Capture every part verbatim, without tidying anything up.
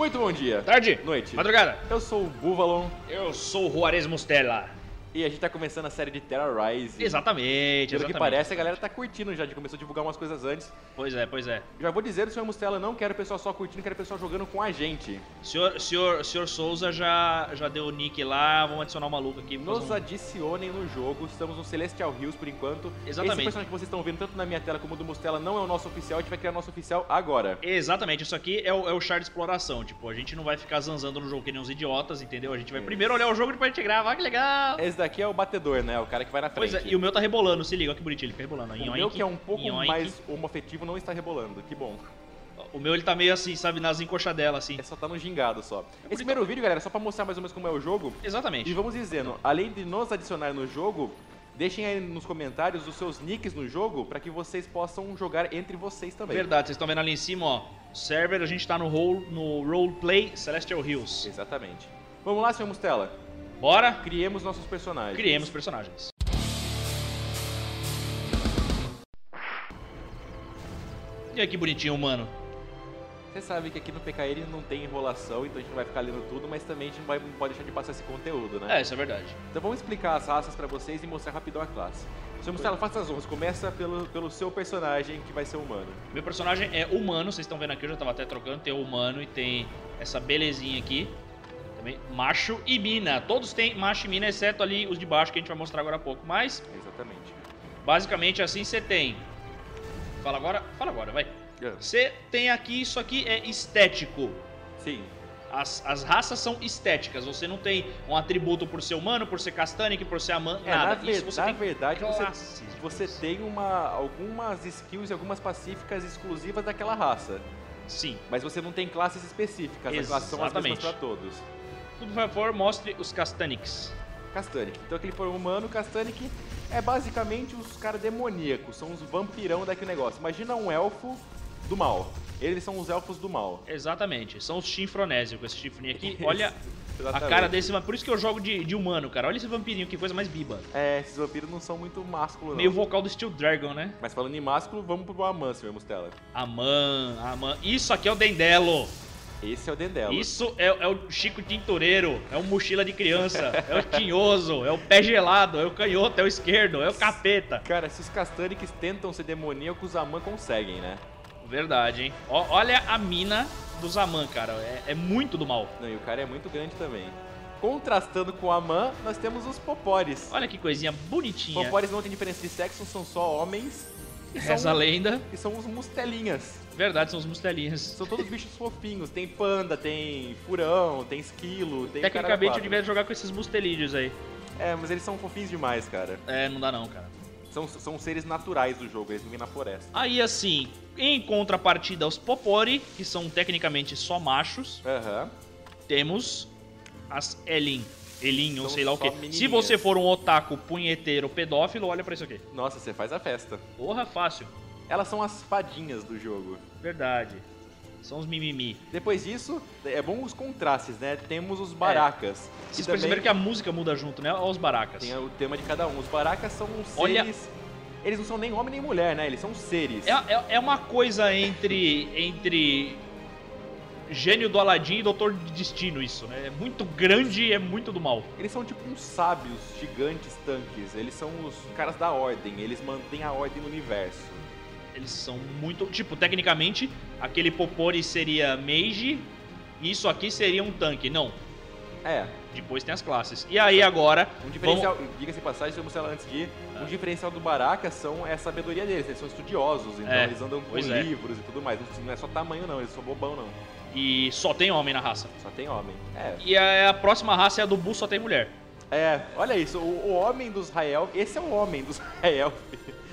Muito bom dia. Tarde. Noite. Madrugada. Eu sou o Búvalon. Eu sou o Juarez Mustella. E a gente tá começando a série de Terra Rising. Exatamente, Pelo exatamente. que parece, a galera tá curtindo já, a gente começou a divulgar umas coisas antes. Pois é, pois é. Já vou dizer, o senhor Mustella, não quero o pessoal só curtindo, quero o pessoal jogando com a gente. Senhor, senhor, senhor Souza já, já deu o nick lá, vamos adicionar o maluco aqui. Nos um... adicionem no jogo, estamos no Celestial Hills por enquanto. Exatamente. Esse personagem que vocês estão vendo, tanto na minha tela como do Mustella, não é o nosso oficial, a gente vai criar o nosso oficial agora. Exatamente, isso aqui é o, é o char de exploração, tipo, a gente não vai ficar zanzando no jogo que nem uns idiotas, entendeu? A gente vai é. primeiro olhar o jogo e depois a gente grava, ah, que legal! É daqui é o batedor, né? O cara que vai na frente. Pois é, e o meu tá rebolando, se liga, olha que bonitinho, ele fica rebolando. O Ionk, meu que é um pouco Ionk. mais homoafetivo não está rebolando, que bom. O meu ele tá meio assim, sabe, nas encoxadelas assim. É só tá no gingado só. É Esse primeiro vídeo, galera, é só pra mostrar mais ou menos como é o jogo. Exatamente. E vamos dizendo, além de nos adicionar no jogo, deixem aí nos comentários os seus nicks no jogo pra que vocês possam jogar entre vocês também. Verdade, vocês estão vendo ali em cima, ó, server, a gente tá no, role, no Roleplay Celestial Hills. Exatamente. Vamos lá, senhor Mustella. Bora! Criemos nossos personagens. Criemos personagens. E aí, que bonitinho, mano. Você sabe que aqui no P K ele não tem enrolação, então a gente não vai ficar lendo tudo, mas também a gente não, vai, não pode deixar de passar esse conteúdo, né? É, isso é verdade. Então vamos explicar as raças pra vocês e mostrar rapidão a classe. Senhor Mustella, faça as honras. Começa pelo, pelo seu personagem, que vai ser humano. Meu personagem é humano, vocês estão vendo aqui, eu já tava até trocando. Tem o humano e tem essa belezinha aqui. Também, macho e mina. Todos têm macho e mina, exceto ali os de baixo que a gente vai mostrar agora há pouco. Mas, exatamente. Basicamente assim você tem. Fala agora, fala agora, vai. Você é. tem aqui, isso aqui é estético. Sim. As, as raças são estéticas. Você não tem um atributo por ser humano, por ser Castanic, por ser Aman, é, nada. Na, isso ver, você na tem verdade, você, você tem uma, algumas skills e algumas pacíficas exclusivas daquela raça. Sim. Mas você não tem classes específicas. As classes são as mesmas pra todos. Por favor, mostre os Castanics. Castanic. Então aquele for humano, Castanic é basicamente os caras demoníacos, são os vampirão daquele negócio. Imagina um elfo do mal. Eles são os elfos do mal. Exatamente. São os chinfronésicos, esse chifrinho aqui. Olha a cara desse, mas por isso que eu jogo de, de humano, cara. Olha esse vampirinho, que coisa mais biba. É, esses vampiros não são muito másculos, não. Meio vocal do Steel Dragon, né? Mas falando em másculo, vamos pro Aman, senhor Mustella. Aman, Aman. Isso aqui é o Dendelo. Esse é o Dendelo. Isso é, é o Chico Tintureiro, é o mochila de criança, é o tinhoso, é o pé gelado, é o canhoto, é o esquerdo, é o capeta. Cara, se os Castanics tentam ser demoníacos, os Aman conseguem, né? Verdade, hein? Ó, olha a mina dos Aman, cara. É, é muito do mal. Não, e o cara é muito grande também. Contrastando com o Aman, nós temos os Popores. Olha que coisinha bonitinha. Popores não tem diferença de sexo, são só homens. Essa lenda. E são os Mustelinhas. Verdade, são os Mustelinhas. São todos bichos fofinhos. Tem panda, tem furão, tem esquilo, tem Tecnicamente caracuado. Eu devia jogar com esses Mustelídeos aí. É, mas eles são fofinhos demais, cara. É, não dá não, cara. São, são seres naturais do jogo, eles vivem na floresta. Aí assim, em contrapartida aos Popori, que são tecnicamente só machos, uhum. temos as Elin. Elin, ou sei lá o que. Se você for um otaku, punheteiro, pedófilo, olha pra isso aqui. Nossa, você faz a festa. Porra, fácil. Elas são as fadinhas do jogo. Verdade. São os mimimi. Depois disso, é bom os contrastes, né? Temos os Barakas. É. Vocês também... perceberam que a música muda junto, né? Olha os Barakas. Tem o tema de cada um. Os Barakas são uns olha... seres... Eles não são nem homem nem mulher, né? Eles são seres. É, é, é uma coisa entre... entre... Gênio do Aladim e Doutor de Destino, isso, né? É muito grande e é muito do mal. Eles são tipo uns sábios, gigantes, tanques. Eles são os caras da ordem, eles mantêm a ordem no universo. Eles são muito... Tipo, tecnicamente, aquele Popori seria mage e isso aqui seria um tanque, não. É. Depois tem as classes. E aí agora... Um diferencial... Vamos... Diga-se de passagem, vamos falar antes de... Ah. Um diferencial do Baraka são é a sabedoria deles. Eles são estudiosos, então é. eles andam com pois livros é. e tudo mais. Não é só tamanho, não. Eles são bobão, não. E só tem homem na raça. Só tem homem, é. E a, a próxima raça é a do Bull, só tem mulher. É, olha isso, o, o homem dos High Elf, esse é o homem dos High Elf.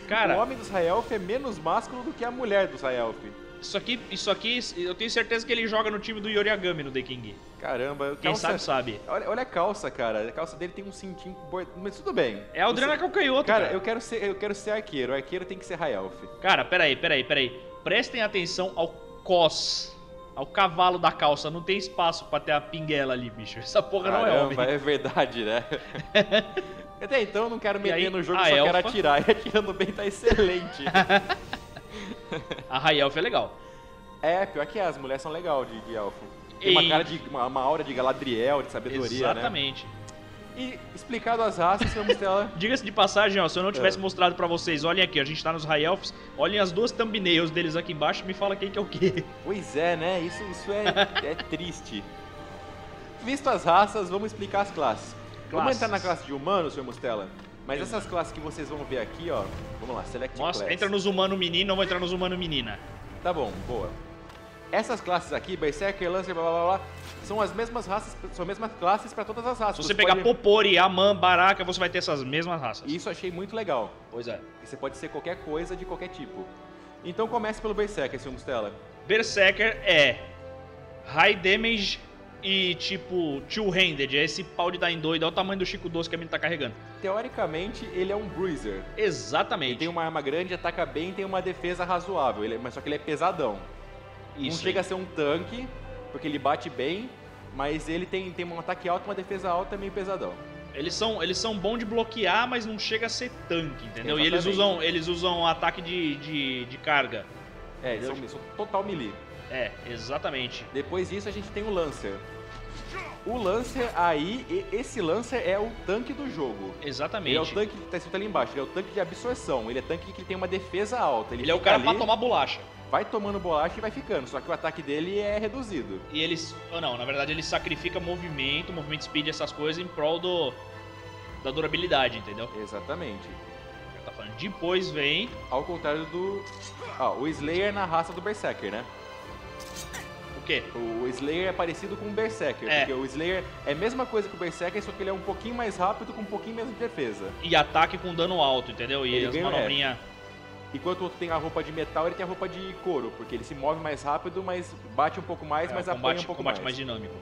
Cara, o homem dos High Elf é menos másculo do que a mulher dos High Elf. Isso aqui, isso aqui, eu tenho certeza que ele joga no time do Yoriagami no The King. Caramba. Quem calça, sabe, sabe. Olha, olha a calça, cara. A calça dele tem um cintinho, mas tudo bem. É o Adriana Calcanhoto, cara. Cara, eu quero ser, eu quero ser arqueiro, o arqueiro tem que ser High Elf. Cara, peraí, peraí, peraí. Prestem atenção ao cos... Ao cavalo da calça, não tem espaço pra ter a pinguela ali, bicho. Essa porra Caramba, não é homem. É verdade, né? Até então eu não quero meter aí, no jogo, só elfa... quero atirar. E atirando bem tá excelente. A High Elf é legal. É, pior que é, as mulheres são legal de, de elfo. Tem uma cara de, uma, uma aura de Galadriel, de sabedoria, exatamente, né? Exatamente. E explicado as raças, senhor Mustella... Diga-se de passagem, ó, se eu não tivesse é. mostrado pra vocês, olhem aqui, a gente tá nos High Elfs, olhem as duas thumbnails deles aqui embaixo e me fala quem que é o quê. Pois é, né? Isso, isso é, é triste. Visto as raças, vamos explicar as classes. Classes. Vamos entrar na classe de humano, senhor Mustella? Mas essas classes que vocês vão ver aqui, ó... Vamos lá, select Nossa, class. Entra nos humano menino, não vou entrar nos humano menina. Tá bom, boa. Essas classes aqui, Berserker, Lancer, blá blá blá, são as mesmas raças, são as mesmas classes para todas as raças. Se você, você pegar pode... Popore, Aman, Barakas, você vai ter essas mesmas raças. Isso eu achei muito legal. Pois é. E você pode ser qualquer coisa de qualquer tipo. Então comece pelo Berserker, senhor Mustella. Berserker é High Damage e tipo Two-Handed, é esse pau de dar em doido, é o tamanho do Chico Doce que a menina tá carregando. Teoricamente ele é um Bruiser. Exatamente. Ele tem uma arma grande, ataca bem, tem uma defesa razoável, ele é... mas só que ele é pesadão. Não Isso chega aí. a ser um tanque, porque ele bate bem, mas ele tem, tem um ataque alto, uma defesa alta meio pesadão. Eles são, eles são bons de bloquear, mas não chega a ser tanque, entendeu? Exatamente. E eles usam, eles usam ataque de, de, de carga. É, eles são, são total melee. É, exatamente. Depois disso a gente tem o Lancer. O Lancer aí, esse Lancer é o tanque do jogo. Exatamente. Ele é o tanque que tá escrito ali embaixo, ele é o tanque de absorção, ele é tanque que tem uma defesa alta. Ele, ele é o cara ali... pra tomar bolacha. Vai tomando bolacha e vai ficando, só que o ataque dele é reduzido. E eles... Ou não, na verdade ele sacrifica movimento, movimento speed, essas coisas em prol do... da durabilidade, entendeu? Exatamente. Já tá falando. Depois vem... Ao contrário do... Ah, o Slayer na raça do Berserker, né? O quê? O Slayer é parecido com o Berserker, é. porque o Slayer é a mesma coisa que o Berserker, só que ele é um pouquinho mais rápido, com um pouquinho menos de defesa. E ataque com dano alto, entendeu? E ele as manobrinhas... É. Enquanto o outro tem a roupa de metal, ele tem a roupa de couro, porque ele se move mais rápido, mas bate um pouco mais, é, mas combate, apanha um pouco combate mais. Combate mais dinâmico.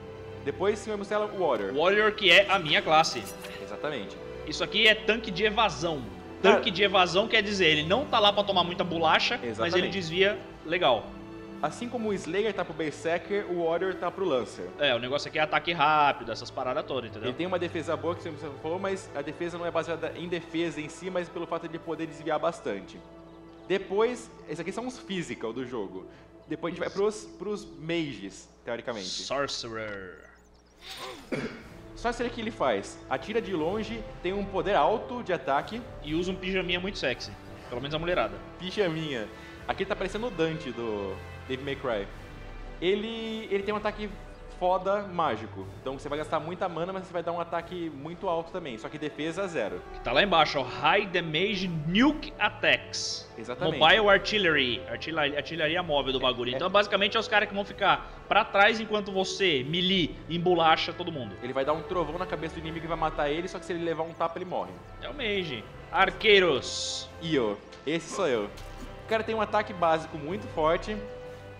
Depois, senhor Mustella, o Warrior. Warrior, que é a minha classe. Exatamente. Isso aqui é tanque de evasão. Tanque Cara... de evasão quer dizer, ele não tá lá pra tomar muita bolacha, Exatamente. mas ele desvia legal. Assim como o Slayer tá pro Berserker, o Warrior tá pro Lancer. É, o negócio aqui é ataque rápido, essas paradas todas, entendeu? Ele tem uma defesa boa, que você falou, mas a defesa não é baseada em defesa em si, mas pelo fato de poder desviar bastante. Depois, esses aqui são os physical do jogo. Depois a gente vai pros, pros mages, teoricamente. Sorcerer. Sorcerer, que ele faz? Atira de longe, tem um poder alto de ataque. E usa um pijaminha muito sexy. Pelo menos a mulherada. Pijaminha. Aqui ele tá parecendo o Dante do Devil May Cry. Ele, ele tem um ataque foda mágico. Então você vai gastar muita mana, mas você vai dar um ataque muito alto também. Só que defesa zero. Tá lá embaixo, ó. High Damage Nuke Attacks. Exatamente. Mobile Artillery. Artilharia, artilharia móvel do bagulho. É, então é... basicamente é os caras que vão ficar pra trás enquanto você melee, embolacha todo mundo. Ele vai dar um trovão na cabeça do inimigo e vai matar ele, só que se ele levar um tapa, ele morre. É o mage. Arqueiros. Io. Esse sou eu. O cara tem um ataque básico muito forte.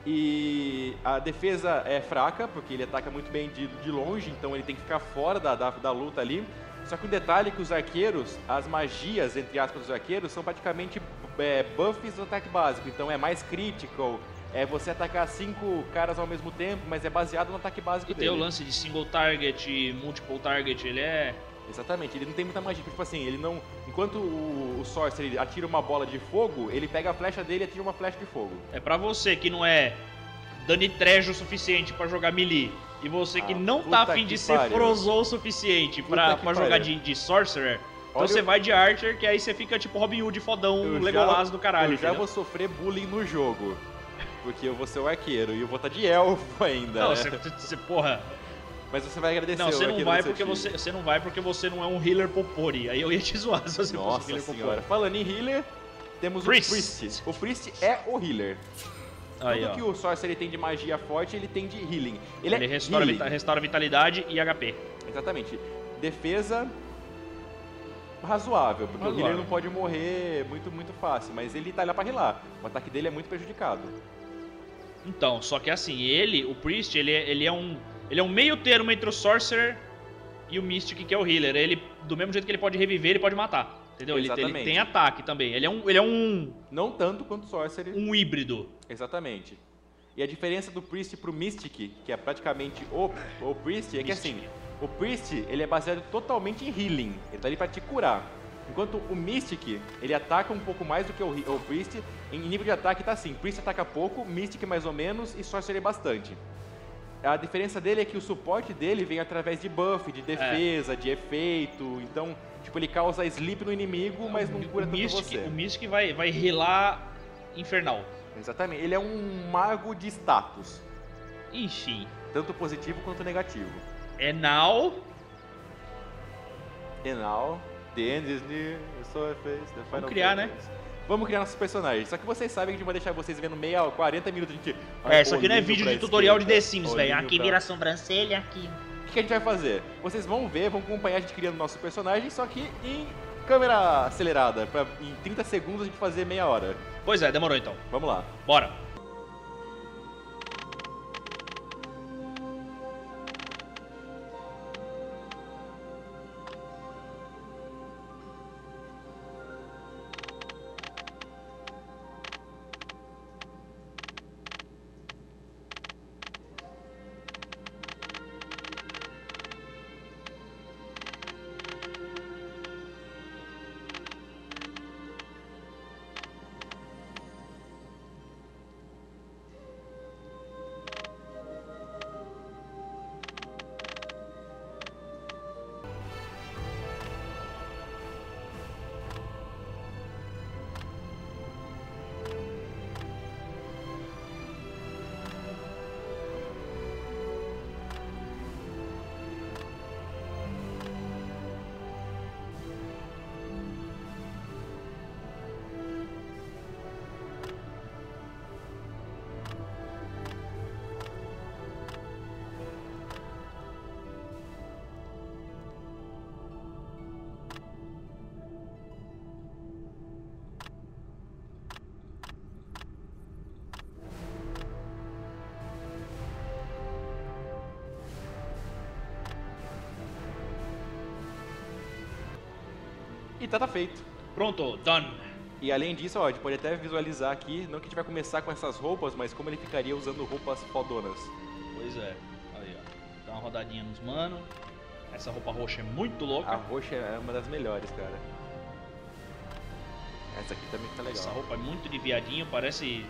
E a defesa é fraca, porque ele ataca muito bem de, de longe, então ele tem que ficar fora da, da, da luta ali. Só que o detalhe é que os arqueiros, as magias, entre aspas, dos arqueiros, são praticamente é, buffs do ataque básico. Então é mais critical, é você atacar cinco caras ao mesmo tempo, mas é baseado no ataque básico e dele. E tem o lance de single target, multiple target, ele é... Exatamente, ele não tem muita magia, tipo assim, ele não... Enquanto o, o Sorcerer atira uma bola de fogo, ele pega a flecha dele e atira uma flecha de fogo. É pra você que não é danitrejo o suficiente pra jogar melee, e você ah, que não tá afim de ser frozou o suficiente pra, pra jogar de, de Sorcerer, então Olha você eu... vai de Archer, que aí você fica tipo Robin Hood fodão, eu Legolas já, do caralho. Eu já entendeu? vou sofrer bullying no jogo, porque eu vou ser o arqueiro, e eu vou estar de elfo ainda. Não, né? você, você, porra... Mas você vai agradecer. Não, você não vai porque você, você não vai porque você não é um healer Popori. Aí eu ia te zoar se você Nossa fosse um healer senhora. Popori. Falando em healer, temos Priest. o Priest. O Priest é o healer. Aí, Tudo ó. que o Sorcerer tem de magia forte, ele tem de healing. Ele, ele é restaura, healing. Vita, restaura vitalidade e H P. Exatamente. Defesa razoável, porque razoável. o healer não pode morrer muito, muito fácil, mas ele tá lá pra healar. O ataque dele é muito prejudicado. Então, só que assim, ele, o Priest, ele, ele é um... Ele é um meio termo entre o Sorcerer e o Mystic, que é o healer. Ele, do mesmo jeito que ele pode reviver, ele pode matar. Entendeu? Ele, ele tem ataque também. Ele é um... Ele é um Não tanto quanto o Sorcerer. Um híbrido. Exatamente. E a diferença do Priest pro Mystic, que é praticamente o, o Priest, é Mystic. que assim... O Priest, ele é baseado totalmente em healing. Ele tá ali pra te curar. Enquanto o Mystic, ele ataca um pouco mais do que o, o Priest. Em nível de ataque tá assim, Priest ataca pouco, Mystic mais ou menos e Sorcerer bastante. A diferença dele é que o suporte dele vem através de buff, de defesa, é. de efeito. Então, tipo, ele causa sleep no inimigo, mas não cura tanto você. O Mystic vai, vai relar infernal. Exatamente, ele é um mago de status. Ixi. Tanto positivo quanto negativo. É now. É now. The end is near, so I face the final. Vamos criar, né? Vamos criar nossos personagens. Só que vocês sabem que a gente vai deixar vocês vendo meia hora, quarenta minutos de... É, isso aqui não é vídeo de tutorial de The Sims, velho. Aqui vira sobrancelha, aqui... O que, que a gente vai fazer? Vocês vão ver, vão acompanhar a gente criando nosso personagem, só que em câmera acelerada, pra em trinta segundos a gente fazer meia hora. Pois é, demorou então. Vamos lá. Bora. E tá, tá feito. Pronto, done. E além disso, ó, a gente pode até visualizar aqui, não que a gente vai começar com essas roupas, mas como ele ficaria usando roupas fodonas. Pois é. Aí, ó. Dá uma rodadinha nos mano. Essa roupa roxa é muito louca. A roxa é uma das melhores, cara. Essa aqui também tá legal. Essa roupa é muito de viadinho, parece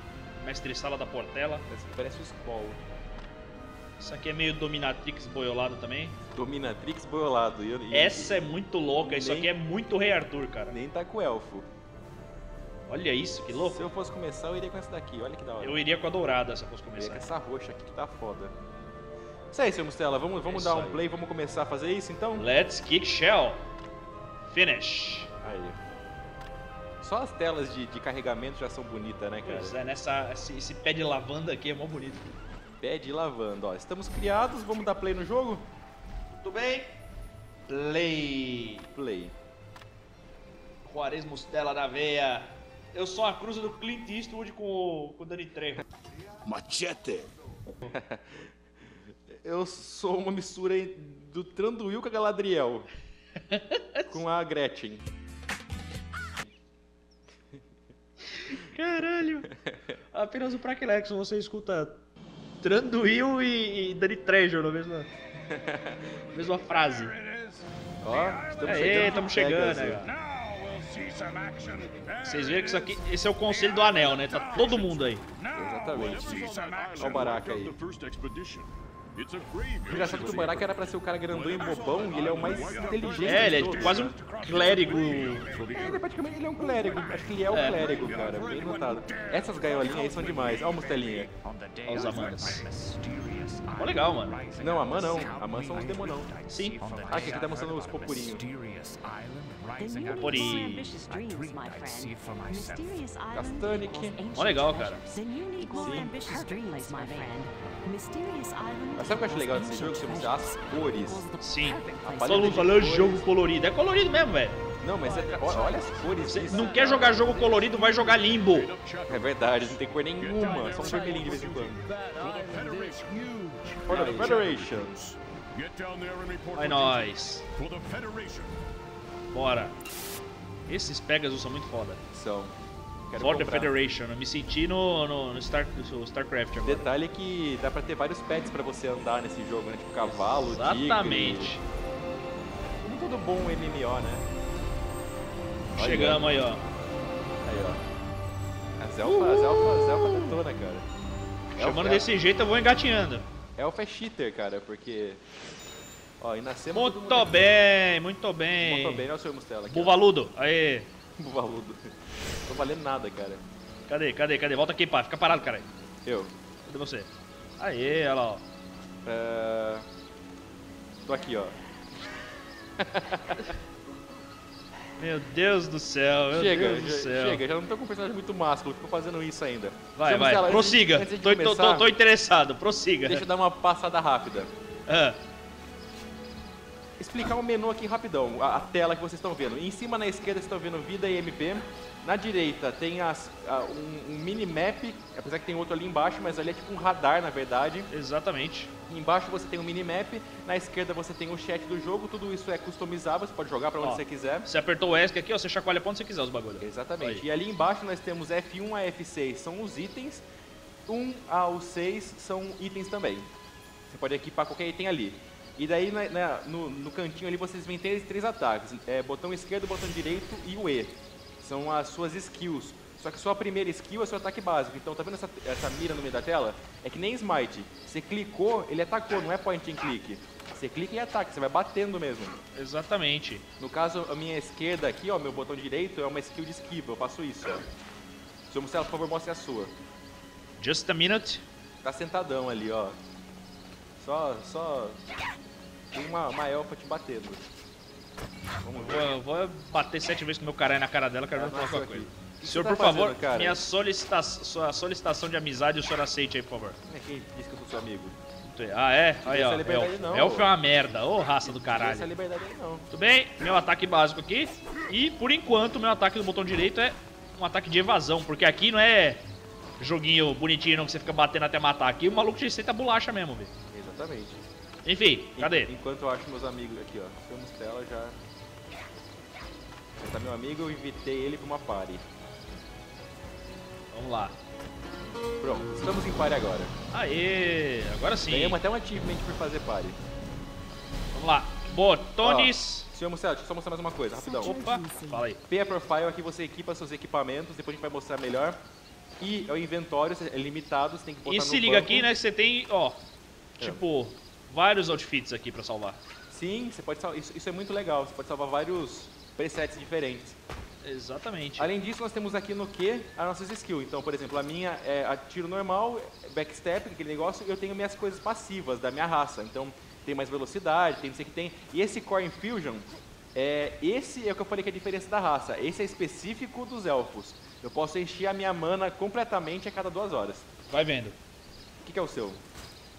mestre sala da Portela. Essa aqui parece os Paul. Isso aqui é meio Dominatrix boiolado também. Dominatrix boiolado. E, e, Essa é muito louca, nem, isso aqui é muito Rei Arthur, cara. Nem tá com o elfo. Olha isso, que louco. Se eu fosse começar, eu iria com essa daqui, olha que da hora. Eu iria com a dourada se eu fosse começar. Eu iria com essa roxa aqui que tá foda. Isso aí, seu Mustella, vamos, vamos dar um aí. play, vamos começar a fazer isso então? Let's kick shell. Finish. Aí. Só as telas de, de carregamento já são bonitas, né, cara? Pois é, nessa, esse, esse pé de lavanda aqui é mó bonito. Pé de lavanda, ó. Estamos criados, vamos dar play no jogo? Tudo bem? Play! Play. Juarez Mustella na veia. Eu sou a cruza do Clint Eastwood com o, com o Danny Trejo. Machete! Eu sou uma mistura do Tranduil com a Galadriel. Com a Gretchen. Caralho! Apenas o Prake Nexo você escuta... Tranduil e, e Danny Trejo na mesma, mesma frase. Ó, estamos Aê, chegando. Estamos chegando né, vocês viram que isso aqui, esse é o Conselho do Anel, né? Tá todo mundo aí. Exatamente. Olha o Baraka aí. Engraçado que o Baraka era pra ser o cara grandão e bobão e ele é o mais inteligente. É, ele é tipo, quase um clérigo. É, ele é praticamente ele é um clérigo. Acho que ele é o é. clérigo, cara. Bem notado. Essas gaiolinhas aí são demais. Olha o Mustelinha. Olha os Amanas. Ó, legal, mano. Não, Aman não. Aman são os demonão. Sim. Ah, aqui tá mostrando os Poporinhos. Popori. Castanic. Ó, legal, cara. Sim. Sabe o que eu acho legal desse jogo? As cores. Sim. Todo mundo falando jogo colorido. É colorido mesmo, velho. Não, mas é... olha as cores. Você não quer jogar jogo colorido, vai jogar Limbo. É verdade, não tem cor nenhuma. Só um vermelhinho de vez em quando. For the Federation. Vai nós. Bora. Esses Pegasus são muito foda. São. Quero For comprar. the Federation, eu me senti no, no, no, Star, no StarCraft agora. Detalhe é que dá pra ter vários pets pra você andar nesse jogo, né? Tipo cavalo, Exatamente. tigre... Exatamente. Como todo bom M M O, né? Olha. Chegamos aí, ó. Aí, ó. As elfas, as elfas, as elfas detona, cara. Chamando elfa, desse elfa. jeito eu vou engatinhando. Elfa é cheater, cara, porque... Ó, e nascemos... Muito bem, muito bem. Muito bem, olha o seu Mustella aqui. Búvaludo, aê. Búvaludo. Não tô valendo nada, cara. Cadê, cadê, cadê? Volta aqui, pá. Fica parado, cara. Eu. Cadê você? Aê, olha lá, ó. Uh... Tô aqui, ó. Meu Deus do céu, meu chega, Deus do já, céu. Chega, já não tô com um personagem muito másculo, fico fazendo isso ainda. Vai, Você vai, ela, prossiga. Antes, antes tô, começar, tô, tô, tô interessado, prossiga. Deixa eu dar uma passada rápida. Ah. Explicar o menu aqui rapidão, a, a tela que vocês estão vendo. Em cima na esquerda vocês estão vendo vida e M P. Na direita tem as, a, um, um minimap, apesar que tem outro ali embaixo, mas ali é tipo um radar na verdade. Exatamente. Embaixo você tem um minimap, na esquerda você tem o chat do jogo, tudo isso é customizável, você pode jogar pra onde ó, você quiser. Você apertou o ESC aqui, ó, você chacoalha pra onde você quiser os bagulhos. Exatamente. Aí. E ali embaixo nós temos F um a F seis, são os itens, um ao seis são itens também. Você pode equipar qualquer item ali. E daí na, na, no, no cantinho ali vocês vêm três, três ataques, é, botão esquerdo, botão direito e o E. São as suas skills. Só que sua primeira skill é seu ataque básico. Então, tá vendo essa, essa mira no meio da tela? É que nem Smite. Você clicou, ele atacou, não é point and click. Você clica e ataca, você vai batendo mesmo. Exatamente. No caso, a minha esquerda aqui, ó, meu botão direito, é uma skill de esquiva. Eu faço isso, ó. Seu Mustella, por favor, mostre a sua. Just a minute. Tá sentadão ali, ó. Só, só... Tem uma, uma elfa te batendo. Vamos ver. Eu vou, eu vou bater sete vezes com meu caralho na cara dela, quero ver qualquer aqui. coisa. O senhor, tá por fazendo, favor, cara? minha solicita sua solicitação de amizade, o senhor aceite aí, por favor. Como é que disse que eu sou seu amigo? Ah, é? Aí, ó, elf. Não, elf é uma merda. Ô, oh, raça do caralho. Essa liberdade aí, não. Tudo bem, meu ataque básico aqui. E, por enquanto, meu ataque do botão direito é um ataque de evasão. Porque aqui não é joguinho bonitinho, não, que você fica batendo até matar. Aqui o maluco te aceita bolacha mesmo, velho. Exatamente. Enfim, cadê? Enquanto eu acho meus amigos aqui, ó. Temos tela já... Já tá meu amigo, eu invitei ele pra uma party. Vamos lá. Pronto, estamos em party agora. Aê, agora sim. Ganhamos até um achievement por fazer party. Vamos lá. Botões. Ó, senhor Mustella, deixa eu só mostrar mais uma coisa, rapidão. Opa, fala aí. P é Profile, aqui você equipa seus equipamentos, depois a gente vai mostrar melhor. E o inventório é limitado, você tem que botar no banco. E se liga aqui, né, que você tem, ó, tipo, vários outfits aqui pra salvar. Sim, você pode salvar, isso, isso é muito legal, você pode salvar vários presets diferentes. Exatamente. Além disso, nós temos aqui no Q as nossas skills. Então, por exemplo, a minha é a tiro normal, backstep, aquele negócio, e eu tenho minhas coisas passivas da minha raça. Então, tem mais velocidade, tem não sei o que tem. E esse Core Infusion, é, esse é o que eu falei que é a diferença da raça. Esse é específico dos elfos. Eu posso encher a minha mana completamente a cada duas horas. Vai vendo. O que, que é o seu?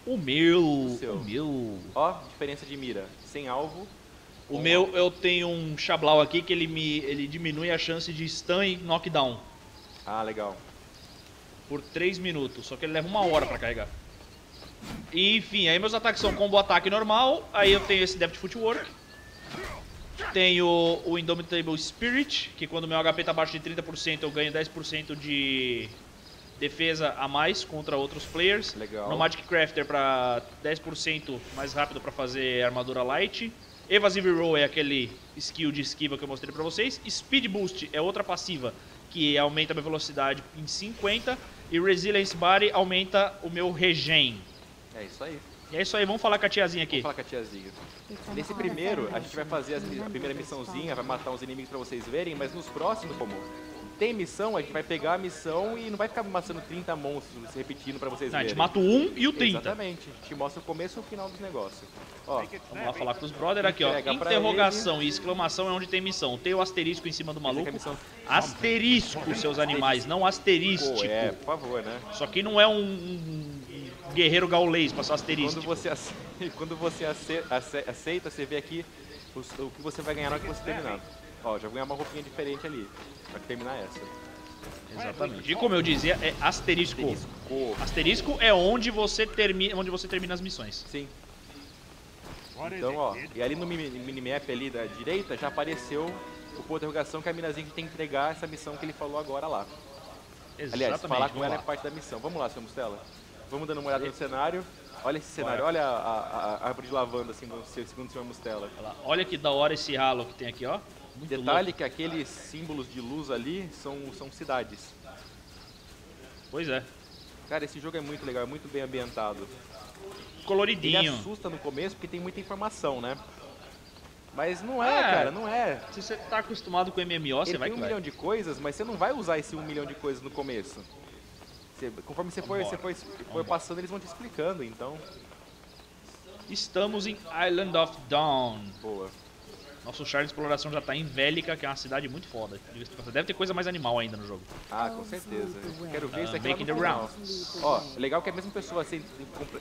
O meu. O, seu. o meu. Ó, diferença de mira. Sem alvo. O Bom, meu, eu tenho um Xablau aqui que ele, me, ele diminui a chance de stun e knockdown. Ah, legal. Por três minutos, só que ele leva uma hora pra carregar. E, enfim, aí meus ataques são combo ataque normal, aí eu tenho esse Deft Footwork. Tenho o, o Indomitable Spirit, que quando meu H P tá abaixo de trinta por cento eu ganho dez por cento de defesa a mais contra outros players. Legal. No Magic Crafter pra dez por cento mais rápido pra fazer armadura light. Evasive Roll é aquele skill de esquiva que eu mostrei pra vocês. Speed Boost é outra passiva que aumenta a minha velocidade em cinquenta. E Resilience Body aumenta o meu regen. É isso aí. E é isso aí, vamos falar com a tiazinha aqui. Vamos falar com a tiazinha. Nesse primeiro, a gente vai fazer a primeira missãozinha, vai matar uns inimigos pra vocês verem. Mas nos próximos, como tem missão, a gente vai pegar a missão e não vai ficar matando trinta monstros se repetindo pra vocês não, verem. A gente mata o um e o trinta. Exatamente. A gente mostra o começo e o final dos negócios. Ó, vamos lá falar com os brother aqui, ó. Interrogação e exclamação é onde tem missão. Tem o asterisco em cima do maluco. Asterisco, seus animais, não asterístico. É, por favor, né? Só que não é um guerreiro gaulês, passar asterístico. Quando você aceita, quando você, aceita, aceita você vê aqui o que você vai ganhar na hora que você terminar. Ó, já vou ganhar uma roupinha diferente ali, pra terminar essa. Exatamente. E como eu dizia, é asterisco. Asterisco, asterisco é onde você, termina, onde você termina as missões. Sim. Então, ó, e ali no minimap ali da direita já apareceu o ponto de interrogação que a minazinha que tem que entregar essa missão que ele falou agora lá. Exatamente. Aliás, falar com ela é parte da missão. Vamos lá, senhor Mustella. Vamos dando uma olhada no cenário. Olha esse cenário, olha, olha a, a, a árvore de lavanda, assim, segundo o senhor Mustella. Olha, olha que da hora esse ralo que tem aqui, ó. Muito Detalhe louco. que aqueles símbolos de luz ali são, são cidades. Pois é. Cara, esse jogo é muito legal, é muito bem ambientado. Coloridinho. Ele assusta no começo porque tem muita informação, né? Mas não é, é cara, não é. Se você tá acostumado com M M O, você vai... Tem um milhão de coisas, mas você não vai usar esse um milhão de coisas no começo. Você, conforme você for, você for, for passando, eles vão te explicando, então... Estamos em Island of Dawn. Boa. Nosso char de exploração já tá em Vélika, que é uma cidade muito foda. Deve ter coisa mais animal ainda no jogo. Ah, com certeza. Quero ver uh, isso aqui lá no final. Ó, legal que a mesma pessoa assim,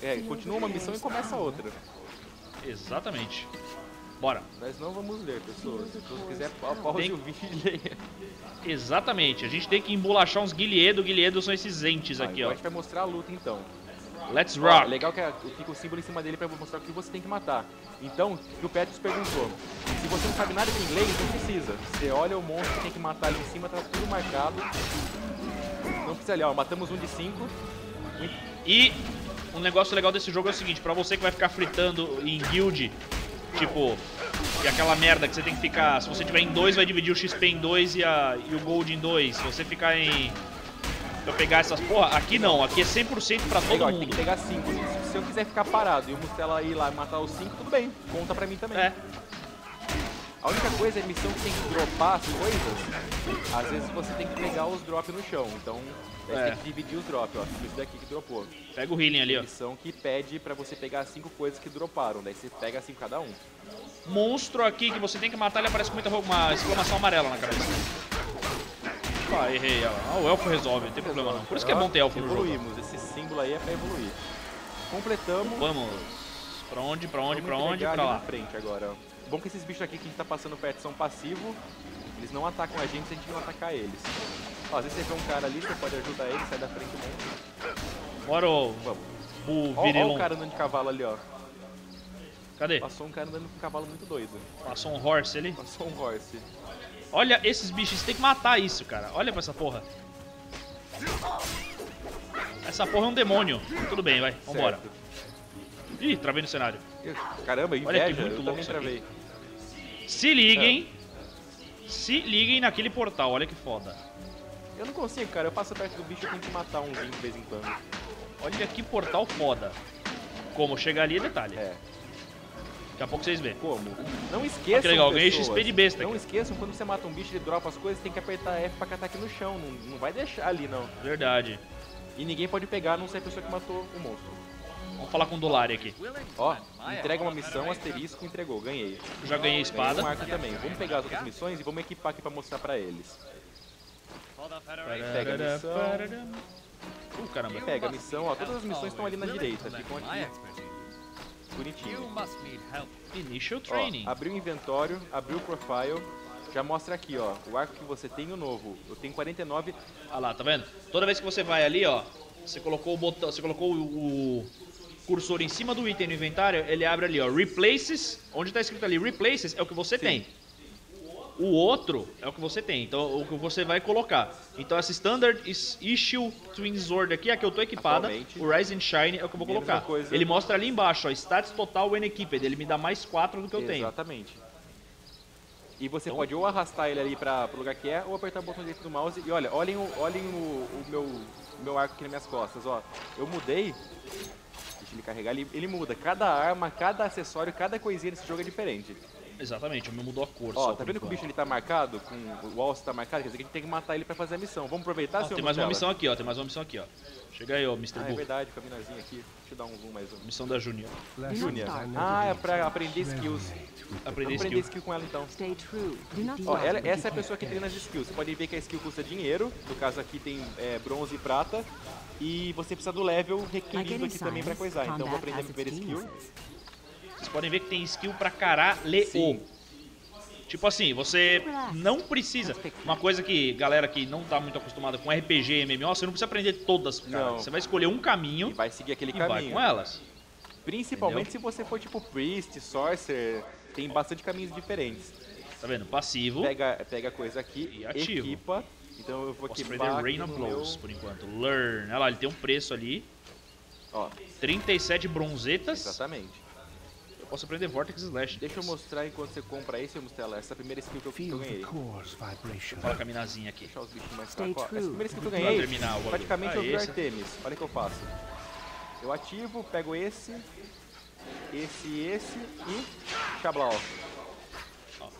é, continua uma missão e começa outra. Exatamente. Bora. Nós não vamos ler, pessoas. Se você quiser, pause tem... o vídeo e leia. Exatamente. A gente tem que embolachar uns guilhedo. Guilhedo são esses entes ah, aqui, ó. A gente vai mostrar a luta, então. Let's rock. Ah, legal que fica o símbolo em cima dele pra mostrar o que você tem que matar. Então, o Petrus perguntou, se você não sabe nada de inglês, não precisa. Você olha o monstro que tem que matar ali em cima, tá tudo marcado. Não precisa olhar, ó, matamos um de cinco. E um negócio legal desse jogo é o seguinte, pra você que vai ficar fritando em guild, tipo, e aquela merda que você tem que ficar, se você tiver em dois, vai dividir o X P em dois e, a, e o Gold em dois. Se você ficar em... Pra pegar essas porra, aqui não, aqui é cem por cento pra todo Legal, mundo. Tem que pegar cinco. Se eu quiser ficar parado e o Mustella ir lá e matar os cinco, tudo bem, conta pra mim também. É. A única coisa é a missão que tem que dropar as coisas, às vezes você tem que pegar os drops no chão, então é. tem que dividir os drops, ó, esse daqui que dropou. Pega o healing ali, ó. Missão que pede pra você pegar as cinco coisas que droparam, daí você pega cinco cada um. Monstro aqui que você tem que matar, ele aparece com muita uma exclamação amarela na cabeça. Ah, errei, ah, o elfo resolve, não tem problema não. Por isso que é bom ter elfo no jogo. Evoluímos, esse símbolo aí é pra evoluir. Completamos. Vamos. Pra onde, pra onde, pra onde, pra lá. Frente agora. Bom que esses bichos aqui que a gente tá passando perto são passivos. Eles não atacam a gente se a gente não atacar eles. Ó, às vezes você vê um cara ali, você pode ajudar ele, sai da frente mesmo. Bora, ô. Vamos. Ó, ó o cara andando de cavalo ali, ó. Cadê? Passou um cara andando com um cavalo muito doido. Passou um horse ali? Passou um horse. Olha esses bichos, tem que matar isso, cara. Olha pra essa porra. Essa porra é um demônio. Tudo bem, vai, vambora. Certo. Ih, travei no cenário. Caramba, inveja. Olha que muito louco isso aqui. Se liguem. É. Se liguem naquele portal, olha que foda. Eu não consigo, cara. Eu passo perto do bicho e tenho que matar um de vez em quando. Olha que portal foda. Como chegar ali é detalhe. É. Daqui a pouco vocês veem. Como? Não esqueçam, que legal, ganhei X P de besta. Não aqui. esqueçam, quando você mata um bicho, ele dropa as coisas, tem que apertar F pra catar aqui no chão. Não, não vai deixar ali, não. Verdade. E ninguém pode pegar, a não ser a pessoa que matou o monstro. Vamos falar com o Dolari aqui. Ó, entrega uma missão, asterisco, entregou. Ganhei. Eu já ganhei espada. Ganhei um arco também. Vamos pegar as outras missões e vamos equipar aqui pra mostrar pra eles. Pega a missão. Uh, caramba. Pega a missão, ó. Todas as missões estão ali na direita. Ficam aqui. Bonitinho. Initial training. Ó, abriu o inventório, abriu o profile, já mostra aqui, ó, o arco que você tem e o novo. Eu tenho quarenta e nove. Ah lá, tá vendo? Toda vez que você vai ali, ó, você colocou o botão, você colocou o, o cursor em cima do item no inventário, ele abre ali, ó, replaces, onde tá escrito ali replaces é o que você Sim. tem. O outro é o que você tem, então o que você vai colocar. Então essa Standard Issue Twin Sword aqui é a que eu tô equipada. Atualmente, o Rise and Shine é o que eu vou colocar. Coisa... Ele mostra ali embaixo, ó, Stats Total When Equipped, ele me dá mais quatro do que eu Exatamente. tenho. Exatamente. E você então... pode ou arrastar ele ali para o lugar que é, ou apertar o botão direito do mouse. E olha, olhem o, olhem o, o meu, meu arco aqui nas minhas costas, ó. Eu mudei, deixa ele carregar, ele, ele muda. Cada arma, cada acessório, cada coisinha desse jogo é diferente. Exatamente, o meu mudou a cor. Ó, tá vendo que o bicho ele tá marcado, com o alce tá marcado, quer dizer que a gente tem que matar ele pra fazer a missão. Vamos aproveitar, senhor? Tem mais uma missão aqui, ó, tem mais uma missão aqui, ó. Chega aí, ó, mister Buff. É verdade, caminhozinho aqui. Deixa eu dar um zoom mais um. Missão da Junior. Junior. Ah, é pra aprender skills. Aprender skills. Aprender skill com ela, então. Ó, ela, essa é a pessoa que treina as skills. Você pode ver que a skill custa dinheiro, no caso aqui tem é, bronze e prata. E você precisa do level requerido aqui também pra coisar. Então vou aprender a primeira skill. Vocês podem ver que tem skill pra caralho. Sim. Tipo assim, você não precisa... Uma coisa que galera que não tá muito acostumada com R P G e M M O, você não precisa aprender todas, cara. Não. Você vai escolher um caminho e vai seguir aquele e caminho. Vai com elas. Principalmente Entendeu? se você for tipo Priest, Sorcerer, tem bastante caminhos diferentes. Tá vendo? Passivo. Pega, pega coisa aqui e ativo. Equipa. Então eu vou Posso equipar Rain of Blows, meu... por enquanto. Learn. Olha lá, ele tem um preço ali. Ó. trinta e sete bronzetas. Exatamente. Eu posso aprender Vortex Slash. Deixa eu mostrar enquanto você compra esse, Mustella. Essa primeira skill que eu, que eu ganhei. Olha a caminazinha aqui. Deixa os bichos mais fracos. Essa primeira skill que eu ganhei, terminar, praticamente ah, eu vi Artemis. Olha o que eu faço. Eu ativo, pego esse, esse, esse e Xablau.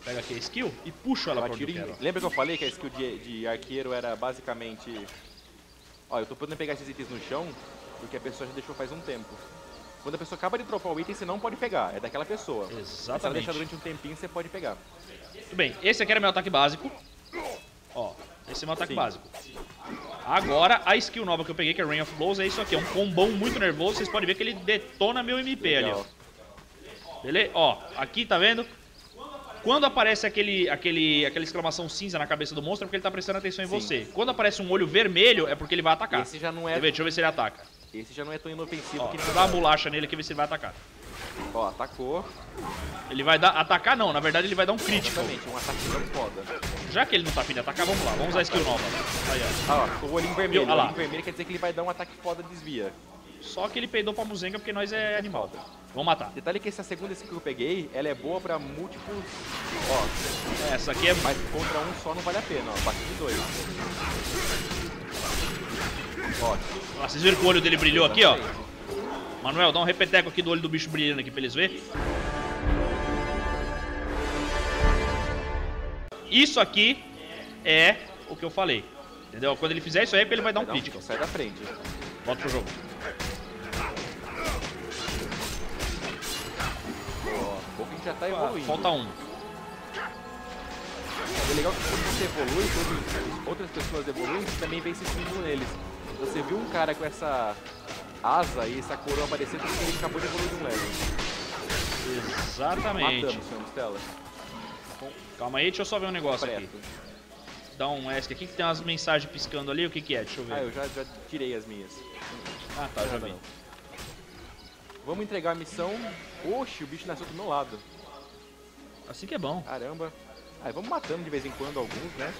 Pega aqui a skill e puxo ela pra onde eu quero. Lembra que eu falei que a skill de, de arqueiro era basicamente... Ó, eu tô podendo pegar esses itens no chão, porque a pessoa já deixou faz um tempo. Quando a pessoa acaba de dropar o item, você não pode pegar, é daquela pessoa. Exatamente. Se ela deixar durante um tempinho, você pode pegar. Muito bem, esse aqui era meu ataque básico. Ó, esse é meu ataque Sim. básico. Agora, a skill nova que eu peguei, que é Rain of Blows, é isso aqui. É um combão muito nervoso, vocês podem ver que ele detona meu M P Legal. ali. Beleza? Ó, aqui, tá vendo? Quando aparece aquele, aquele, aquela exclamação cinza na cabeça do monstro, é porque ele tá prestando atenção em Sim. você. Quando aparece um olho vermelho, é porque ele vai atacar. Esse já não é... Deixa eu ver se ele ataca. Esse já não é tão inofensivo. Ó, que ele dá uma bolacha nele aqui, ver se ele vai atacar. Ó, atacou. Ele vai dar... Atacar não, na verdade ele vai dar um crítico. Exatamente, um ataque tão foda. Já que ele não tá afim de atacar, vamos lá, vamos usar a skill nova. Aí, ó. Ah, ó, o olhinho vermelho. Viu? O olhinho vermelho quer dizer que ele vai dar um ataque foda desvia. Só que ele peidou pra muzenga porque nós é animal. Vamos matar. Detalhe que essa segunda skill que eu peguei, ela é boa pra múltiplos. Ó, essa aqui é. Mas contra um só não vale a pena, ó. Bate de dois. Ó. Ah, vocês viram que o olho dele brilhou aqui, ó. Manuel, dá um repeteco aqui do olho do bicho brilhando aqui pra eles verem. Isso aqui é o que eu falei. Entendeu? Quando ele fizer isso aí, ele vai dar um crítico. Sai da frente. Volta pro jogo. O Boken já tá evoluindo. Falta um. É legal que quando você evolui, quando outras pessoas evoluem, você também vem se sentindo neles. Você viu um cara com essa asa e essa coroa aparecendo porque ele acabou de evoluir de um level. Exatamente. Matamos, senhor Mustella. Calma aí, deixa eu só ver um negócio Preto. aqui. Dá um ESC aqui que tem umas mensagens piscando ali. O que que é? Deixa eu ver. Ah, eu já, já tirei as minhas. Ah, tá, eu já vi. Vamos entregar a missão. Oxe, o bicho nasceu do meu lado. Assim que é bom. Caramba. Aí ah, vamos matando de vez em quando alguns, né?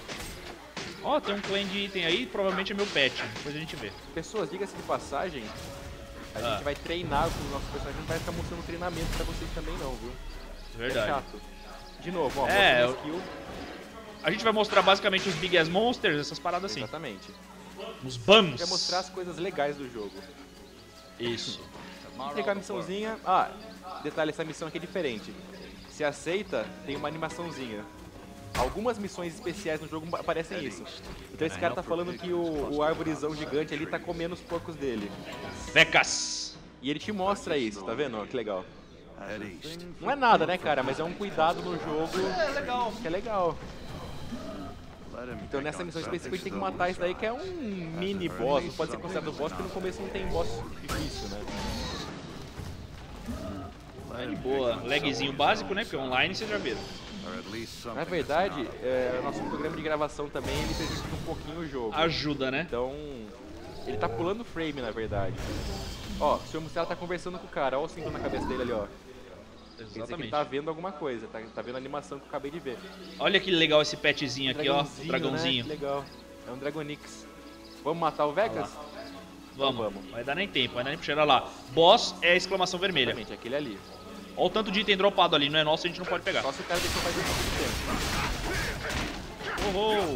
Ó, oh, tem um claim de item aí, provavelmente é meu pet. Depois a gente vê. Pessoas, diga-se de passagem, a ah. gente vai treinar com os nossos personagens. Não vai ficar mostrando treinamento pra vocês também não, viu? Verdade. É chato. De novo, ó, é, eu... skill. A gente vai mostrar basicamente os Big Ass Monsters, essas paradas assim. Exatamente. Os bums. A gente vai mostrar as coisas legais do jogo. Isso. Entregar a missãozinha. Ah, detalhe, essa missão aqui é diferente. Se aceita, tem uma animaçãozinha. Algumas missões especiais no jogo aparecem isso. Então esse cara tá falando que o, o arvorezão gigante ali tá comendo os porcos dele. Vekas! E ele te mostra isso, tá vendo? Que legal. Não é nada, né, cara? Mas é um cuidado no jogo que é legal. Então nessa missão específica a gente tem que matar isso daí, que é um mini boss. Não pode ser considerado boss, porque no começo não tem boss difícil, né? É boa, lagzinho básico, né? Porque online vocês já viram. Na verdade, é, nosso programa de gravação também, ele prejudica um pouquinho o jogo. Ajuda, né? Então, ele tá pulando frame, na verdade. Ó, o senhor Mustella tá conversando com o cara, ó o cinto na cabeça dele ali, ó. Exatamente. Ele tá vendo alguma coisa, tá, tá vendo a animação que eu acabei de ver. Olha que legal esse petzinho aqui, ó, o dragãozinho. Né? Legal, é um Dragonix. Vamos matar o Vekas? Vamos, vamos. Vai dar nem tempo, vai dar nem puxar. Olha lá, boss é exclamação vermelha. Exatamente, aquele ali. Olha o tanto de item dropado ali, não é nosso, a gente não pode pegar. Só se o cara deixou fazer um pouco de tempo. Oh, oh.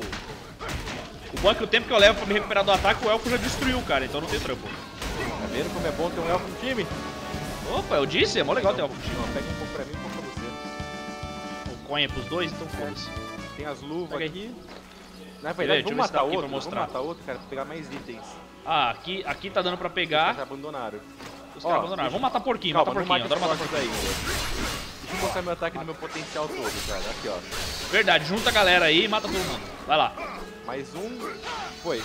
O bom é que o tempo que eu levo pra me recuperar do ataque, o elfo já destruiu o cara, então não tem trampo. Tá vendo como é bom ter um elfo no time? Opa, eu disse, é mó legal ter um elfo no time. Não, pega um pouco pra mim e um pouco pra você. O coin é pros dois, então foda-se. Tem as luvas pega aqui. Na verdade, vamos matar outro, vamos matar outro, cara, pra pegar mais itens. Ah, aqui, aqui tá dando pra pegar. Eles já abandonaram. Os caras abandonaram. Vamos matar porquinho, calma, matar porquinho. Adoro matar porquinho. Deixa eu colocar meu ataque no meu potencial todo, cara. Aqui, ó. Verdade, junta a galera aí e mata todo mundo. Vai lá. Mais um. Foi.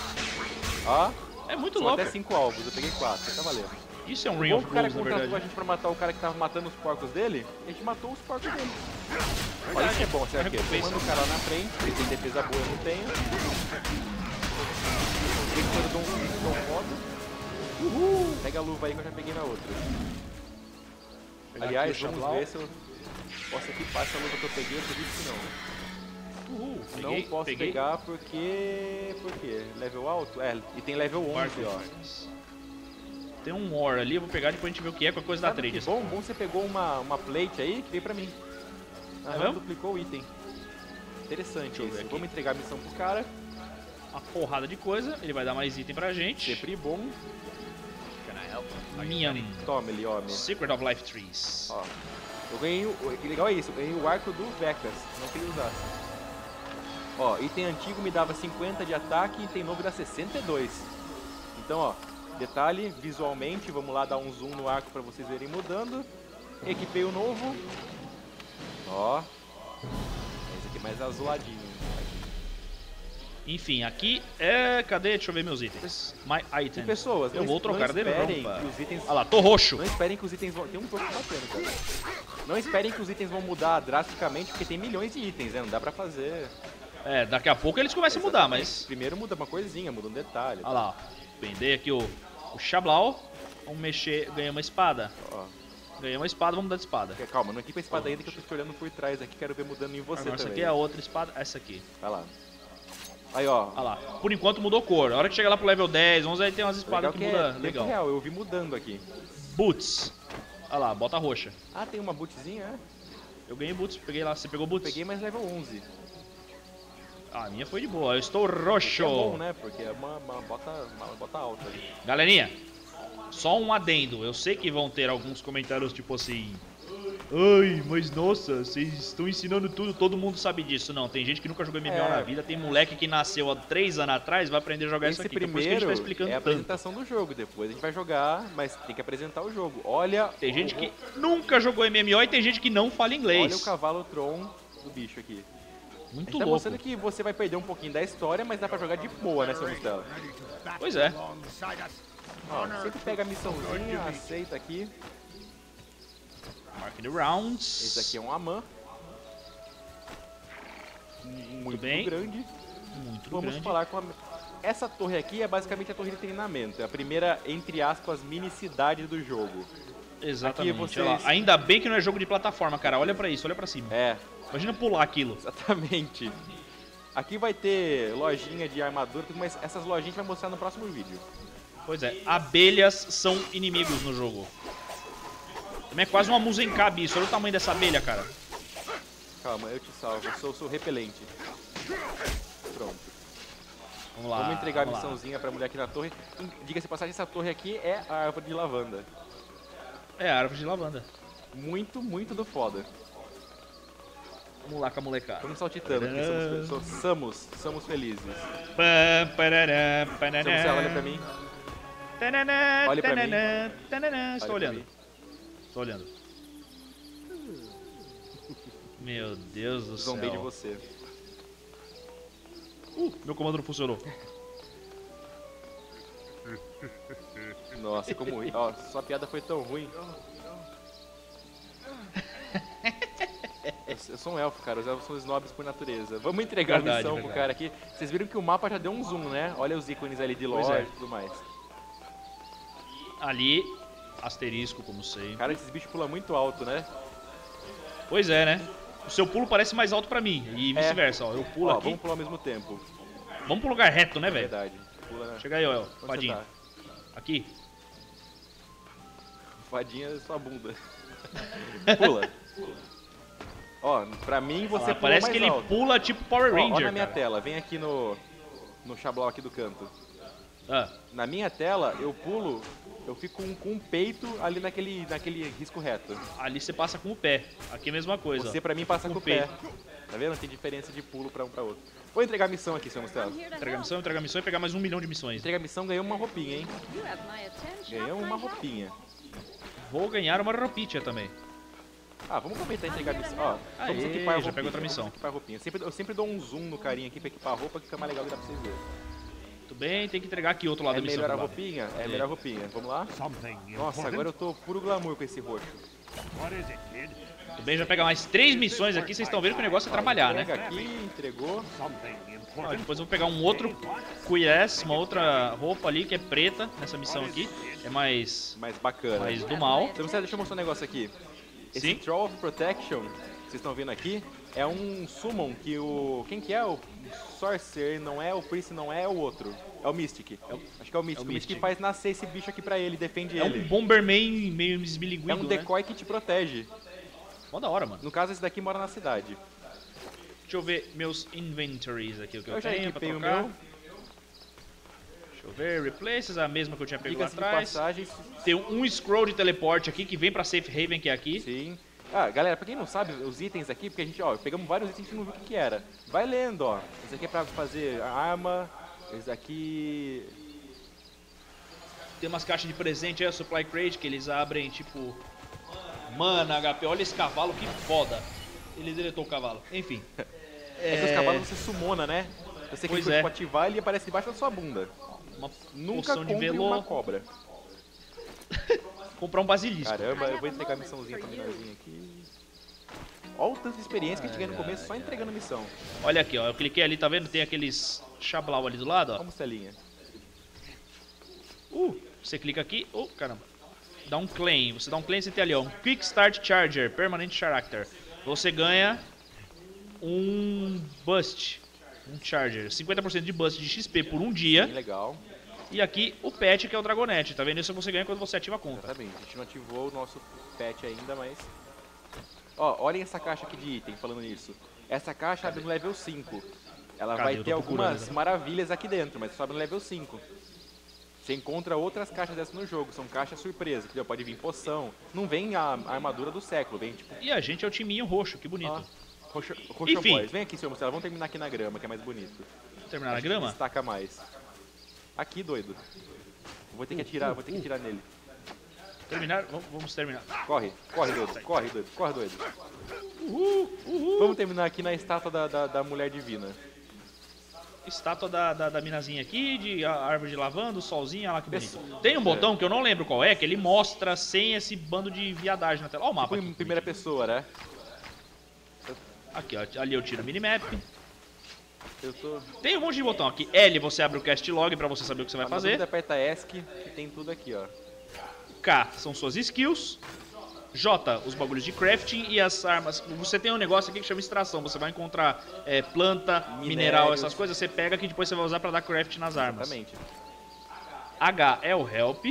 Ó. É muito louco. Até cinco alvos, eu peguei quatro. Tá valendo. Isso é um Ring of Blows, na verdade. O cara contratou a gente pra matar o cara que tava matando os porcos dele, a gente matou os porcos dele. Ó, isso é bom, será que é? Tomando o cara lá na frente, ele tem defesa boa, eu não tenho. Dou um, dou um Uhul. Pega a luva aí que eu já peguei na outra. Pegar Aliás, vamos ver lá. se eu posso equipar essa luva que eu peguei, eu disse que não. Uhul. Não peguei, posso peguei. pegar porque... Por quê? Level alto? É, e tem level onze, ó. Tem um War ali, eu vou pegar, depois a gente vê o que é, com a coisa da trade. Bom, bom, você pegou uma, uma plate aí que veio pra mim. Aham, duplicou o item. Interessante, eu vamos entregar a missão pro cara. Uma porrada de coisa, ele vai dar mais item pra gente. Sempre bom. Minha. Toma ele, homem. Secret of Life Trees. Ó, eu ganhei o... Que legal é isso, eu ganhei o arco do Vekas, não que ele usasse. Ó, item antigo me dava cinquenta de ataque e item novo dá sessenta e dois. Então, ó, detalhe, visualmente, vamos lá dar um zoom no arco pra vocês verem mudando. Equipei o novo. Ó, esse aqui é mais azuladinho. Enfim, aqui é... Cadê? Deixa eu ver meus itens. My item. Pessoas, eu vou trocar de roupa. Itens... Olha lá, tô roxo. Não esperem que os itens vão... Tem um toque batendo, cara. Não esperem que os itens vão mudar drasticamente, porque tem milhões de itens, né? Não dá pra fazer... É, daqui a pouco eles começam exatamente a mudar, mas... Primeiro muda uma coisinha, muda um detalhe. Olha lá, ó. Vender aqui o, o Xablau. Vamos mexer, ganhei uma espada. Ó. Ganhei uma espada, vamos dar de espada. Calma, não equipa a espada oh, ainda, que eu tô te olhando por trás aqui, quero ver mudando em você. Agora, também. Essa aqui é a outra espada, essa aqui. Vai lá. Aí, ó. Ah lá. Por enquanto mudou cor. A hora que chegar lá pro level dez, onze, aí tem umas espadas legal que, que mudam. É, legal. Real, eu vi mudando aqui. Boots. Olha lá, bota roxa. Ah, tem uma bootzinha, é? Eu ganhei boots, peguei lá. Você pegou boots? Peguei, mas level onze. Ah, a minha foi de boa. Eu estou roxo. É bom, né? Porque é uma, uma, bota, uma bota alta ali. Galerinha, só um adendo. Eu sei que vão ter alguns comentários tipo assim... Ai, mas nossa, vocês estão ensinando tudo, todo mundo sabe disso. Não, tem gente que nunca jogou M M O é. na vida, tem moleque que nasceu há três anos atrás, vai aprender a jogar esse isso aqui. Primeiro que a gente tá explicando é a apresentação tanto. do jogo, depois a gente vai jogar, mas tem que apresentar o jogo. Olha... Tem gente o... que nunca jogou M M O e tem gente que não fala inglês. Olha o cavalo Tron do bicho aqui. Muito louco. Tá mostrando que você vai perder um pouquinho da história, mas dá pra jogar de boa, né, seu Mustella? Pois é. Ó, sempre pega a missãozinha, aceita aqui. Mark the Rounds. Esse aqui é um Aman. Muito bem. grande. Muito Vamos grande. falar com a... Essa torre aqui é basicamente a torre de treinamento. É a primeira, entre aspas, mini-cidade do jogo. Exatamente. Aqui vocês... Olha lá. Ainda bem que não é jogo de plataforma, cara. Olha pra isso, olha pra cima. É. Imagina pular aquilo. Exatamente. Aqui vai ter lojinha de armadura, mas essas lojinhas a gente vai mostrar no próximo vídeo. Pois é. Abelhas são inimigos no jogo. É quase uma Musencab isso, olha o tamanho dessa abelha, cara. Calma, eu te salvo, eu sou, sou repelente. Pronto. Vamos lá. Vamos entregar vamos a missãozinha lá. pra mulher aqui na torre. Diga-se de passagem, essa torre aqui é a árvore de lavanda. É a árvore de lavanda. Muito, muito do foda. Vamos lá com a molecada. Vamos saltitando, porque somos, somos, somos, somos felizes. Você olha pra mim. Olha pra mim. Estou olha olhando. Pra mim. Tô olhando. Meu Deus do céu. Zombei de você. Uh, meu comando não funcionou. Nossa, como ruim. Ó, sua piada foi tão ruim. Eu, eu sou um elfo, cara. Os elfos são snobs por natureza. Vamos entregar verdade, a missão verdade. pro cara aqui. Vocês viram que o mapa já deu um zoom, né? Olha os ícones ali de loja e é. tudo mais. Ali... Asterisco, como sei. Cara, esses bichos pulam muito alto, né? Pois é, né? O seu pulo parece mais alto pra mim. E vice-versa, ó. Eu pulo ó, aqui. Vamos pular ao mesmo tempo. Vamos pro lugar reto, né, velho? É verdade. Pula... Chega aí, ó. Fadinha. Tá? Aqui. Fadinha é sua bunda. Pula. Ó, pra mim você ah, pula parece mais que ele alto. pula tipo Power Ranger. Ó, ó na minha cara. tela. Vem aqui no... No xablau aqui do canto. Ah. Na minha tela, eu pulo, eu fico com, com o peito ali naquele, naquele risco reto. Ali você passa com o pé. Aqui é a mesma coisa. Você, ó. pra mim, passa com, com o pé. pé. Tá vendo? Tem diferença de pulo pra um pra outro. Vou entregar a missão aqui, seu Mustella. Entregar a missão, entregar a missão e pegar mais um milhão de missões. Entregar a missão, ganhou uma roupinha, hein? Ganhou uma roupinha. Vou ganhar uma roupinha também. Ah, vamos aproveitar e entregar a missão. Ó, Aê, vamos equipar a roupinha. Já pega outra missão. Equipar a roupinha. Eu sempre, eu sempre dou um zoom no carinha aqui pra equipar a roupa, que fica mais legal e dá pra vocês verem. Tudo bem, tem que entregar aqui outro lado é da missão. É melhorar a roupinha? É melhorar a roupinha. Vamos lá? Nossa, agora eu tô puro glamour com esse roxo. Tudo bem, já pega mais três missões aqui, vocês estão vendo que o negócio é trabalhar, né? aqui, entregou. Ah, depois eu vou pegar um outro cuias, uma outra roupa ali que é preta nessa missão aqui. É mais... Mais bacana. Mais do mal. Então, deixa eu mostrar um negócio aqui. Esse Troll of Protection... vocês estão vendo aqui, é um summon que o... Quem que é? O Sorcerer não é, o Priest não é, o outro. É o Mystic. É o... Acho que é o Mystic. É o, o Mystic que faz nascer esse bicho aqui pra ele, defende é ele. É um Bomberman meio esmilinguido, é um decoy, né? Que te protege. Mó da hora, mano. No caso, esse daqui mora na cidade. Deixa eu ver meus inventories aqui, o que eu, eu já tenho pra trocar. Meu... Deixa eu ver, replaces, a mesma que eu tinha pego lá atrás. Passagem. Tem um scroll de teleporte aqui, que vem pra Safe Haven, que é aqui. Sim. Ah, galera, pra quem não sabe os itens aqui, porque a gente, ó, pegamos vários itens e não viu o que que era. Vai lendo, ó. Esse aqui é pra fazer a arma, esse aqui... Tem umas caixas de presente aí, a Supply Crate, que eles abrem, tipo... Mana, H P, olha esse cavalo, que foda. Ele deletou o cavalo, enfim. É, é que os cavalos você sumona, né? Você clica é. pra ativar, ele aparece debaixo da sua bunda. Uma Nunca compre de velo... uma cobra. Comprar um basilisco. Caramba, eu vou entregar a missãozinha pra menorzinha aqui. Olha o tanto de experiência que a gente ganha no começo só entregando missão. Olha aqui, ó. Eu cliquei ali, tá vendo? Tem aqueles chablau ali do lado, ó. Como selinha. Uh, você clica aqui. Oh, caramba. Dá um claim. Você dá um claim, você tem ali, ó. Um Quick Start Charger, Permanent Character. Você ganha um Bust. Um Charger. cinquenta por cento de Bust de X P por um dia. Legal. E aqui o pet, que é o Dragonite, tá vendo? Isso você ganha quando você ativa a conta. Exatamente, a gente não ativou o nosso pet ainda, mas... Ó, olhem essa caixa aqui de item, falando nisso. Essa caixa Cadê? abre no level cinco. Ela Cadê? vai ter algumas maravilhas aqui dentro, mas só abre no level cinco. Você encontra outras caixas dessas no jogo, são caixas surpresa, entendeu? Pode vir poção, não vem a armadura do século, vem tipo... E a gente é o timinho roxo, que bonito. Ó, roxo, roxo Enfim. Boys. Vem aqui, senhor Mustella, vamos terminar aqui na grama, que é mais bonito. Terminar na grama? Destaca mais. Aqui, doido. Vou ter que atirar, uh, uh, vou ter que atirar uh. nele. Terminar? Vamos, vamos terminar. Corre, corre, doido, corre, doido, corre, doido. Uhul, uhul. Vamos terminar aqui na estátua da, da, da mulher divina. Estátua da, da, da minazinha aqui, de a árvore de lavanda, solzinho, olha lá que bonito. Pessoa. Tem um botão é. que eu não lembro qual é, que ele mostra sem esse bando de viadagem na tela. Olha o mapa. Tipo em primeira pessoa, né? Aqui, ó, ali eu tiro o minimap. Eu tô... Tem um monte de botão aqui. L, você abre o cast log pra você saber o que você vai fazer. Você aperta ESC, que tem tudo aqui, ó. K, são suas skills. J, os bagulhos de crafting e as armas. Você tem um negócio aqui que chama extração. Você vai encontrar é, planta, Minérios. mineral, essas coisas. Você pega que depois você vai usar pra dar crafting nas armas. Exatamente. H é o help.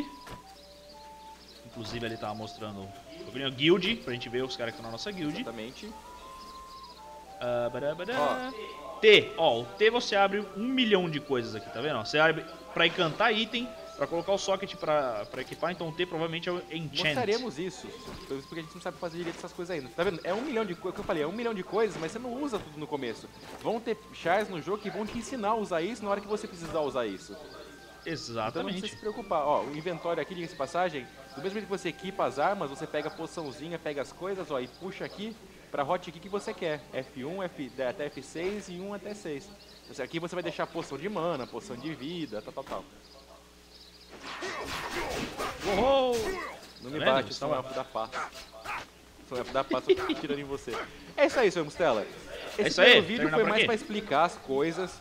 Inclusive ele tava mostrando o guild, pra gente ver os caras que estão na nossa guild. Exatamente. Uh, badá, badá. Ó. T, ó, o T você abre um milhão de coisas aqui, tá vendo? Você abre pra encantar item, pra colocar o socket pra, pra equipar, então o T provavelmente é o enchant. Mostraremos isso, porque a gente não sabe fazer direito essas coisas ainda. Tá vendo? É um milhão de coisas, que eu falei, é um milhão de coisas, mas você não usa tudo no começo. Vão ter chars no jogo que vão te ensinar a usar isso na hora que você precisar usar isso. Exatamente. Então não precisa se preocupar. Ó, o inventório aqui, diga-se de passagem, do mesmo jeito que você equipa as armas, você pega a poçãozinha, pega as coisas, ó, e puxa aqui pra hotkey que você quer. F um, F, até F seis e um até seis. Aqui você vai deixar poção de mana, poção de vida, tal, tal, tal. Uou! Não me bate, sou um elfo da paz. Sou um elfo da paz, tô tirando em você. É isso aí, senhor Mustella. Esse é vídeo foi mais pra explicar as coisas.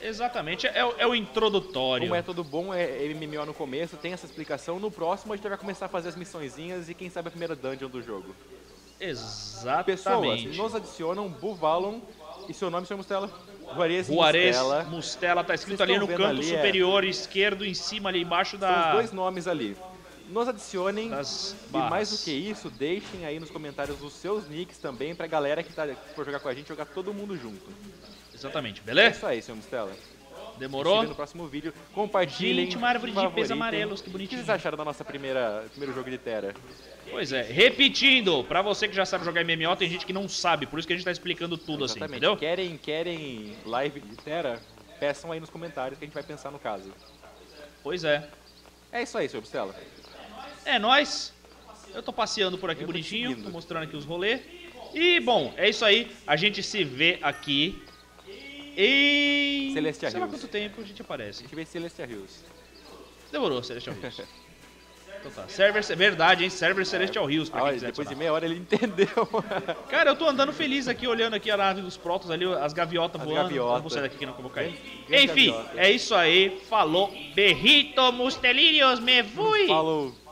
Exatamente, é o, é o introdutório. Como é todo bom, é M M O no começo, tem essa explicação. No próximo a gente vai começar a fazer as missõezinhas e quem sabe a primeira dungeon do jogo. Exatamente. Pessoas, nos adicionam Búvalon e seu nome, senhor Mustella? Juarez Mustella. Mustella, tá escrito ali no canto ali, superior é. esquerdo, em cima ali embaixo da... São os dois nomes ali. Nos adicionem e mais do que isso, deixem aí nos comentários os seus nicks também pra galera que, tá, que for jogar com a gente, jogar todo mundo junto. Exatamente, beleza? É isso aí, senhor Mustella. Demorou? No próximo vídeo, compartilhem. Gente, uma árvore de ipês amarelos, que bonitinho. O que vocês acharam da nossa primeira primeiro jogo de Terra? Pois é, repetindo, pra você que já sabe jogar M M O, tem gente que não sabe, por isso que a gente tá explicando tudo. Exatamente. Assim, entendeu? Querem, querem live de Terra? Peçam aí nos comentários que a gente vai pensar no caso. Pois é. É isso aí, senhor Mustella. É nóis. Eu tô passeando por aqui Eu bonitinho, tô, tô mostrando aqui os rolês. E, bom, é isso aí. A gente se vê aqui. Em... Celestial Hills. Sei lá quanto tempo a gente aparece. A gente vê em Celestial Hills. Demorou, Celestial Hills. Então tá. Server, verdade, hein? Server Celestial Hills, pra quem quiser. Depois de meia hora ele entendeu. Cara, eu tô andando feliz aqui, olhando aqui a nave dos Protoss ali, as gaviotas voando. Gaviota. Vou sair daqui que não vou cair. Enfim, gaviota. É isso aí. Falou. Berrito, Mustelíneos, me fui. Falou.